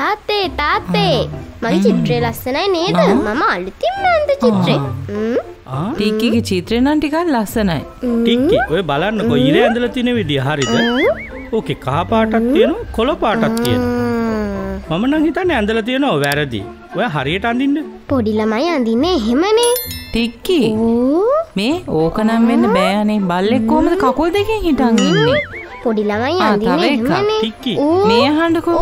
තාත්තේ මගේ චිත්‍රය ලස්සනයි නේද? මම අලුතින් නන්ද චිත්‍රේ. ටික්කිගේ චිත්‍රේ නම් ටිකක් ලස්සනයි. ටික්කි ඔය බලන්නකෝ ඉර ඇඳලා තියෙන විදිය හරිද? ඕකේ කහ පාටක් තියෙනවා කොළ පාටක් තියෙනවා. මම නම් හිතන්නේ ඇඳලා තියෙනවා වැරදි. ඔය හරියට අඳින්න. පොඩි ළමයි අඳින්නේ එහෙමනේ. ටික්කි මේ ඕක නම් වෙන්න බෑනේ. බල්ලෙක් කොහමද කකුල් දෙකෙන් හිටන් ඉන්නේ? පොඩි ළමයි අඳින්නේ එහෙමනේ. ටික්කි මේ අහන්නකෝ.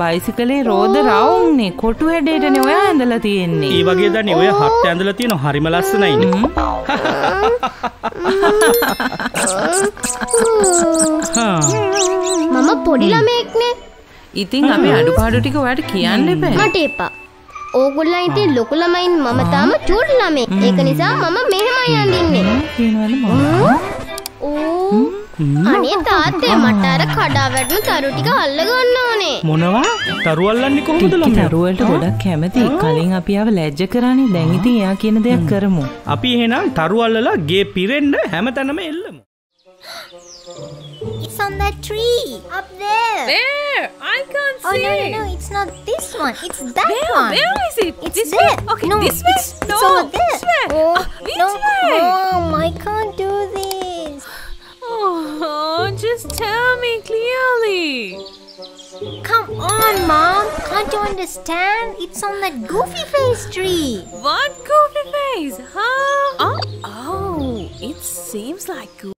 බයිසිකලේ රෝද රවුන්නේ කොටු හැඩයටනේ ඔයා ඇඳලා තියෙන්නේ. ඒ වගේ දන්නේ ඔය හත් ඇඳලා තියෙන හරිම ලස්සනයි නේ. මම පොඩි ළමෙක්නේ. ඉතින් අපි අඩුපාඩු ටික ඔයාට කියන්න එපා. මට එපා. ඕගොල්ලන් ඉතින් ලොකු ළමයින් මම තාම චූටි ළමෙක්. ඒක නිසා මම මෙහෙමයි අඳින්නේ. කියනවලු මම. අනේ තාත්තේ මට අර කඩා වැටුණු තරු ටික අල්ල ගන්න ඕනේ. මොනවා? තරු අල්ලන්නේ කොහොමද ළමයා? තරු වලට ගොඩක් කැමති. කලින් අපි ආව ලැජ්ජ කරානේ. දැන් ඉතින් එයා කියන දේක් කරමු. අපි එහෙනම් තරු අල්ලලා ගේ පිරෙන්න හැමතැනම එල්ලමු. It's on that tree up there. There. I can't see. Oh no, it's not this one. It's that one. Where is it? It's this way. Okay, no, this way. No, this way. Oh, this way. Mom, I can't do this. Oh, just tell me clearly. Come on, Mom. Can't you understand? It's on that goofy face tree. What goofy face? Huh? Oh, it seems like goofy.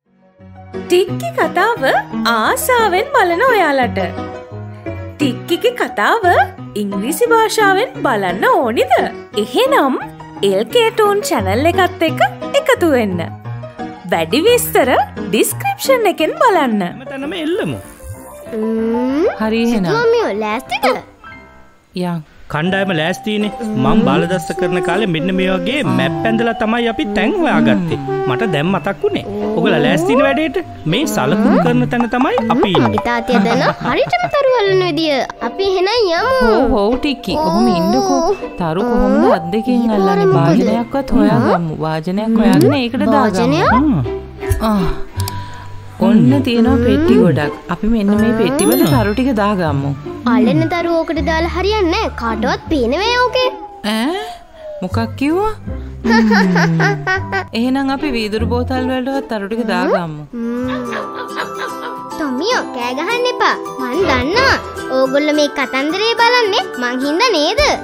Tikki katawa aasawen balana oyalata. Tikki ke katawa English bhashawen balanna onida. Ehenam LK Tone channel ekat ekka ekathu wenna. වැඩි විස්තර description එකෙන් බලන්න. මතනම එල්ලමු. හරි එහෙනම්. මම්මිය ලෑස්තිද? යා. කණ්ඩායම ලෑස්තිනේ. මම බාලදස්ස කරන කාලේ මෙන්න මේ වගේ මැප් ඇඳලා තමයි අපි තැන් හොයාගත්තේ. මට දැන් මතක් වුණේ. ඔයගොල්ලෝ ලෑස්තිනේ වැඩේට? මේ සලකුණු කරන තැන තමයි අපි ඉන්නේ. අපි තාත්තිය දන හරියටම තරු වළන විදිය. අපි එහෙනම් යමු. ඔව් ටිකි. කොහොම ඉන්නකෝ? තරු කොහොමද අත් දෙකෙන් අල්ලන්නේ? වාදනයක්වත් හොයාගමු. වාදනයක් හොයන්න ඒකට දාගමු. ඔන්න තියෙනවා පෙට්ටි ගොඩක්. අපි මෙන්න මේ පෙට්ටිවල තරු ටික දාගමු. අලෙන්න තරු ඕකට දාලා හරියන්නේ නැහැ. කාටවත් පේනවේ ඕකේ. ඈ මොකක් කිව්වා? එහෙනම් අපි වීදුරු බෝතල් වලටවත් තරු ටික දාගමු. තොමියෝ කෑ ගහන්න එපා. මං දන්නවා. ඕගොල්ලෝ මේ කතන්දරේ බලන්නේ මං හින්දා නේද? ආ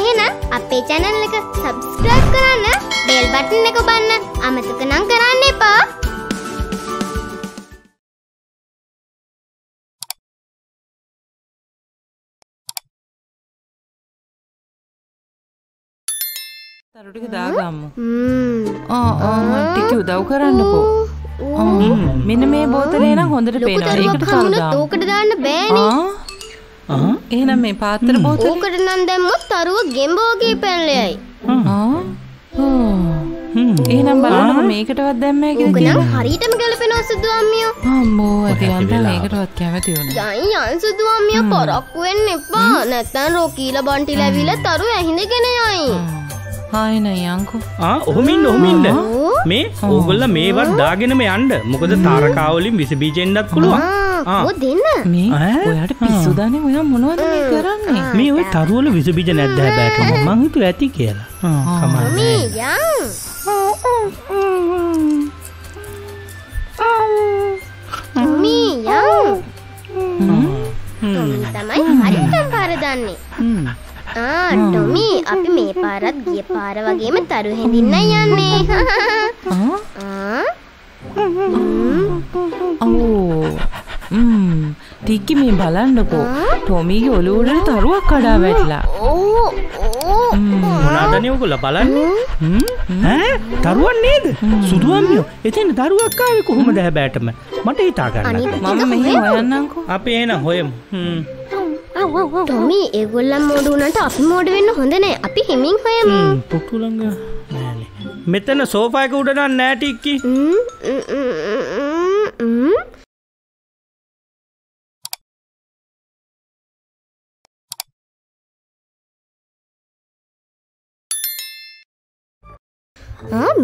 එහෙනම් අපේ channel එක subscribe කරන්න, bell button එක ඔබන්න. අමතක නම් කරන්න එපා. තරු ටික දාගමු. ටිකි උදව් කරන්නකෝ. මෙන්න මේ බෝතලේ නම් හොඳට පේනවා. ඒකට තරු දාන්න. ඕකට දාන්න බෑනේ. එහෙනම් මේ පාත්‍ර බෝතලේ ඕකට නම් දැම්මොත් තරුව ගෙම්බෝගේ පැනලෙයි. එහෙනම් බලන්න මේකටවත් දැම්මයි කියලා කියනවා. හරියටම ගැලපෙනවා සුදු අම්මියෝ. අම්මෝ අතින්ත මේකටවත් කැමති වුණා. යන් සුදු අම්මියෝ පරක්කු වෙන්න එපා. නැත්තම් රෝකීලා බන්ටිලා ඇවිල්ලා තරු ඇහිඳගෙන යයි. ආයන යංකෝ. ඔහොම ඉන්න. මේ ඕගොල්ලෝ මේවත් දාගෙනම යන්න. මොකද තාරකා වලින් විස බීජෙන්නත් පුළුවන්. දෙන්න. මේ ඔයාලට පිස්සු දාන්නේ ඔයා මොනවද මේ කරන්නේ? මේ ඔය තරු වල විස බීජ නැද්ද හැබැයි මං හිතුව ඇති කියලා. කමන්න. මේ යන්. මේ යන්. තමයි හරියටම පාර දාන්නේ. ටොමි අපි මේ පාරත් ගිය පාර වගේම තරු හැඳින්න යන්නේ. ටික්කි මේ බලන්නකෝ. ටොමිගේ ඔලුව උඩ තරුවක් කඩා වැටිලා. මොනාදනේ ඔයගොල්ලෝ බලන්නේ? ඈ තරුවක් නේද? සුදු අම්මියෝ එතන තරුවක් ආවේ කොහොමද හැබෑටම? මට හිතා ගන්න. මම මෙහෙ හොයන්නම්කෝ. අපි එහෙනම් හොයමු. ටොමි ඒගොල්ලන් මෝඩ වුණාට අපි මෝඩ වෙන්න හොඳ නැහැ. අපි හිමින් හොයමු. පුටු ළඟ නෑනේ. මෙතන සෝෆා එක උඩ නම් නෑ ටික්කි.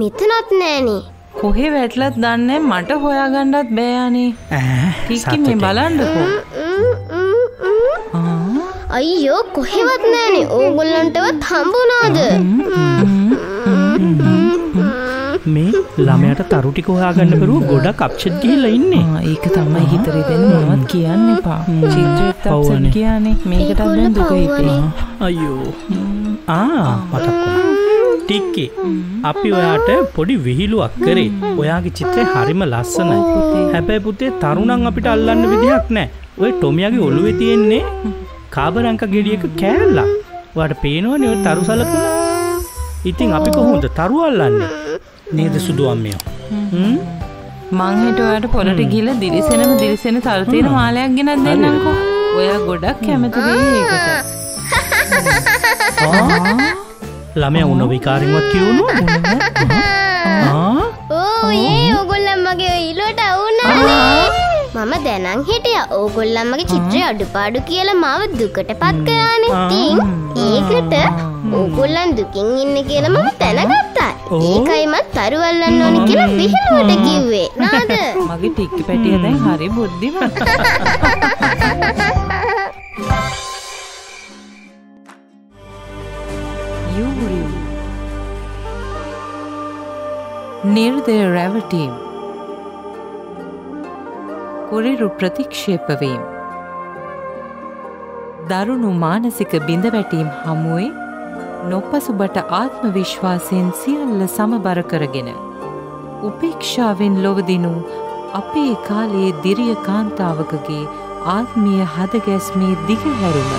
මෙතනත් නෑනේ. කොහේ වැටලත් දන්නේ මට හොයාගන්නත් බෑ අනේ. ටික්කි මේ බලන්නකෝ. ಅಯ್ಯೋ ಕೊಹೆ ವತ್ನೇನೆ ಓಗೊಲ್ಲಂಟವ ಥಂಬುನಾದ මේ ළමයාට තරු ටික හොයාගන්න බැරුව ගොඩක් අප්සෙට් ගිහිල්ලා ඉන්නේ. ඒක තමයි හිතරේ දැන් මොනවත් කියන්න එපා. චිත්‍රෙත් අප්සෙට් කියන්නේ මේකට දැන් දුක හිතේ. අයියෝ. ටික්කි. අපි ඔයාට පොඩි විහිළුවක් කරේ. ඔයාගේ චිත්‍රය හරිම ලස්සනයි. හැබැයි පුතේ තරුණන් අපිට අල්ලන්න විදිහක් නැහැ. ඔය ටොමියාගේ ඔළුවේ තියෙන්නේ කාබරංක ගෙඩියක කෑල්ලක්. ඔයාට පේනවනේ ඔය තරු සලකුණ. ඉතින් අපි කොහොමද තරු අල්ලන්නේ? නේද සුදු අම්මිය මං හිටුවාට පොළට ගිහලා දිලිසෙන තර තියෙන මාලයක් ගෙනත් දෙන්නම්කෝ ඔයා ගොඩක් කැමති වෙයි ඒකට ළමයා උන විකාරින්වත් කියවුණා ඕයේ ඕගොල්ලන් මගේ ඊළඟට වුණානේ මම දැනන් හිටියා ඕගොල්ලන් මගේ චිත්‍රය අඩුපාඩු කියලා මාව දුකටපත් කරානේ ඉතින් ඒකට ඕගොල්ලන් දුකින් ඉන්නේ කියලා මම දැනගත්තා ඒකයි මත් තරුවල්ලන්න ඕනේ කියලා විහිළුවට කිව්වේ නේද මගේ ටික්කි පැටිය දැන් හරි බුද්ධිමත් යූරි near their rarity කුරිරු ප්‍රතික්ෂේප වීම දරුණු මානසික බිඳවැටීම් හමුවේ නොපසුබට ආත්ම විශ්වාසයෙන් සියල්ල සමබර කරගෙන උපේක්ෂාවෙන් ලොවදිනු අපේ කාලයේ දිරිය කාන්තාවකගේ ආත්මීය හදගැස්මේ දිගහැරුම